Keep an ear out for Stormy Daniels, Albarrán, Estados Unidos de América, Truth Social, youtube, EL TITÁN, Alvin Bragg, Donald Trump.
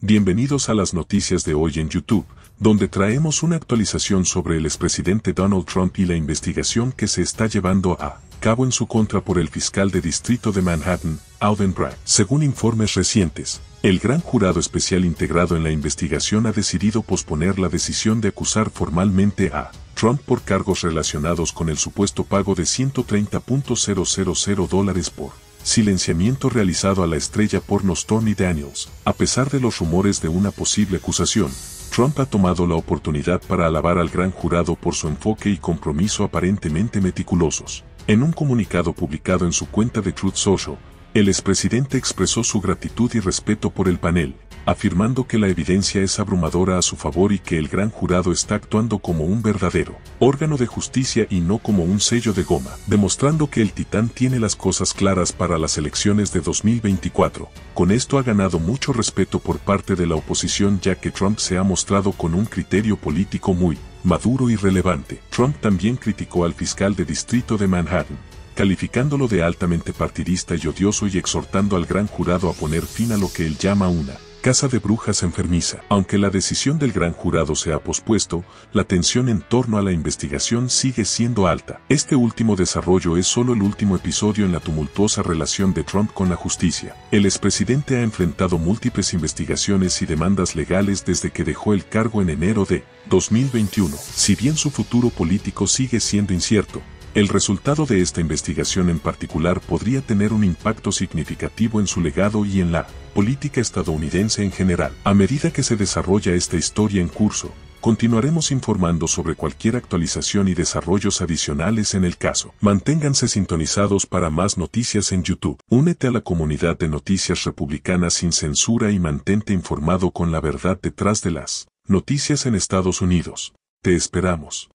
Bienvenidos a las noticias de hoy en YouTube, donde traemos una actualización sobre el expresidente Donald Trump y la investigación que se está llevando a cabo en su contra por el fiscal de distrito de Manhattan, Alvin Bragg. Según informes recientes, el gran jurado especial integrado en la investigación ha decidido posponer la decisión de acusar formalmente a Trump por cargos relacionados con el supuesto pago de $130,000 por silenciamiento realizado a la estrella porno Stormy Daniels. A pesar de los rumores de una posible acusación, Trump ha tomado la oportunidad para alabar al gran jurado por su enfoque y compromiso aparentemente meticulosos. En un comunicado publicado en su cuenta de Truth Social, el expresidente expresó su gratitud y respeto por el panel, afirmando que la evidencia es abrumadora a su favor y que el gran jurado está actuando como un verdadero órgano de justicia y no como un sello de goma, demostrando que el titán tiene las cosas claras para las elecciones de 2024. Con esto ha ganado mucho respeto por parte de la oposición, ya que Trump se ha mostrado con un criterio político muy maduro y relevante. Trump también criticó al fiscal de distrito de Manhattan, calificándolo de altamente partidista y odioso y exhortando al gran jurado a poner fin a lo que él llama una casa de brujas enfermiza. Aunque la decisión del gran jurado se ha pospuesto, la tensión en torno a la investigación sigue siendo alta. Este último desarrollo es solo el último episodio en la tumultuosa relación de Trump con la justicia. El expresidente ha enfrentado múltiples investigaciones y demandas legales desde que dejó el cargo en enero de 2021. Si bien su futuro político sigue siendo incierto, el resultado de esta investigación en particular podría tener un impacto significativo en su legado y en la política estadounidense en general. A medida que se desarrolla esta historia en curso, continuaremos informando sobre cualquier actualización y desarrollos adicionales en el caso. Manténganse sintonizados para más noticias en YouTube. Únete a la comunidad de noticias republicanas sin censura y mantente informado con la verdad detrás de las noticias en Estados Unidos. Te esperamos.